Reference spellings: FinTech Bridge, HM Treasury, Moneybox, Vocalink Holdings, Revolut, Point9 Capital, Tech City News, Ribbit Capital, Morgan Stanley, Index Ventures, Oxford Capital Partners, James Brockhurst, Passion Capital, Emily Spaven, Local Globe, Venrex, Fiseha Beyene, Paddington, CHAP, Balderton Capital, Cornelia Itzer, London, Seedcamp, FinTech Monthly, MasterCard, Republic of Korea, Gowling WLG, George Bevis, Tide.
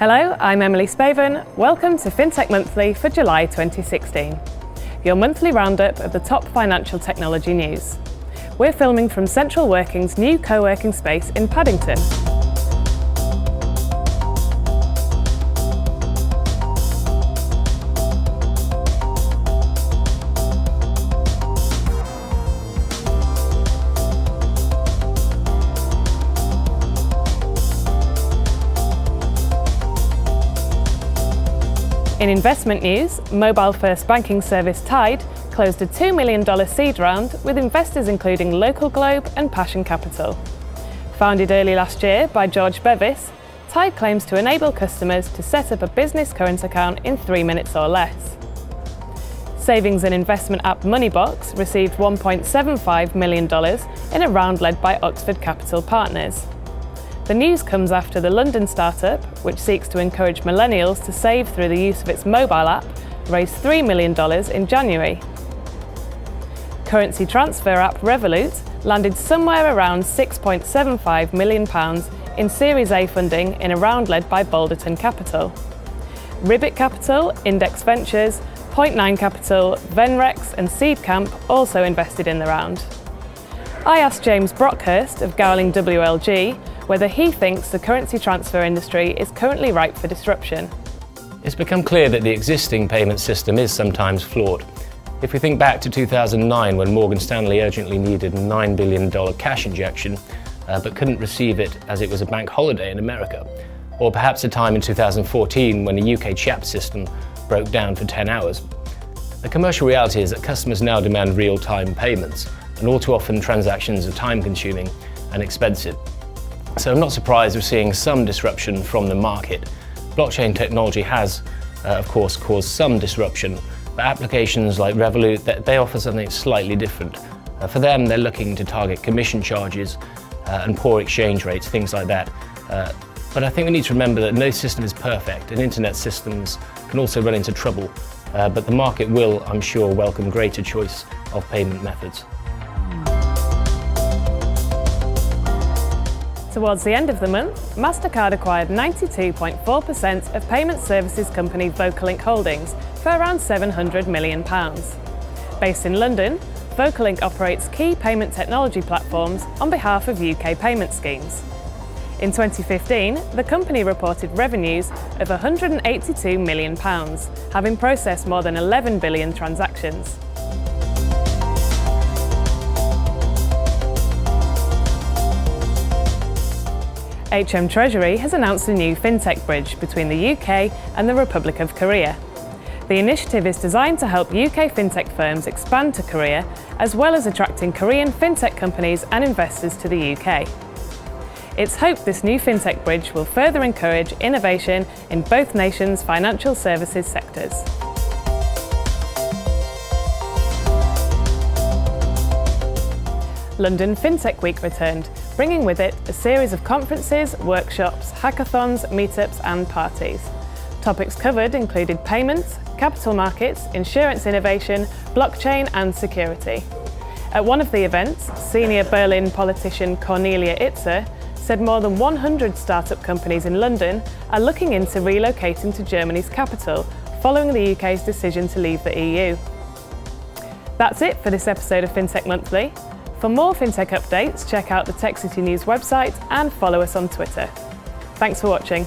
Hello, I'm Emily Spaven. Welcome to FinTech Monthly for July 2016, your monthly roundup of the top financial technology news. We're filming from Central Working's new co-working space in Paddington. In investment news, mobile-first banking service Tide closed a $2 million seed round with investors including Local Globe and Passion Capital. Founded early last year by George Bevis, Tide claims to enable customers to set up a business current account in 3 minutes or less. Savings and investment app Moneybox received $1.75 million in a round led by Oxford Capital Partners. The news comes after the London startup, which seeks to encourage millennials to save through the use of its mobile app, raised $3 million in January. Currency transfer app Revolut landed somewhere around £6.75 million in Series A funding in a round led by Balderton Capital. Ribbit Capital, Index Ventures, Point9 Capital, Venrex and Seedcamp also invested in the round. I asked James Brockhurst of Gowling WLG whether he thinks the currency transfer industry is currently ripe for disruption. It's become clear that the existing payment system is sometimes flawed. If we think back to 2009 when Morgan Stanley urgently needed a $9 billion cash injection but couldn't receive it as it was a bank holiday in America, or perhaps a time in 2014 when the UK CHAP system broke down for 10 hours. The commercial reality is that customers now demand real-time payments, and all too often transactions are time-consuming and expensive. So I'm not surprised we're seeing some disruption from the market. Blockchain technology has, of course, caused some disruption, but applications like Revolut, they offer something slightly different. For them, they're looking to target commission charges and poor exchange rates, things like that. But I think we need to remember that no system is perfect, and internet systems can also run into trouble. But the market will, I'm sure, welcome greater choice of payment methods. Towards the end of the month, MasterCard acquired 92.4% of payment services company Vocalink Holdings for around £700 million. Based in London, Vocalink operates key payment technology platforms on behalf of UK payment schemes. In 2015, the company reported revenues of £182 million, having processed more than 11 billion transactions. HM Treasury has announced a new FinTech Bridge between the UK and the Republic of Korea. The initiative is designed to help UK FinTech firms expand to Korea, as well as attracting Korean FinTech companies and investors to the UK. It's hoped this new FinTech Bridge will further encourage innovation in both nations' financial services sectors. London FinTech Week returned, bringing with it a series of conferences, workshops, hackathons, meetups and parties. Topics covered included payments, capital markets, insurance innovation, blockchain and security. At one of the events, senior Berlin politician Cornelia Itzer said more than 100 startup companies in London are looking into relocating to Germany's capital following the UK's decision to leave the EU. That's it for this episode of FinTech Monthly. For more FinTech updates, check out the Tech City News website and follow us on Twitter. Thanks for watching.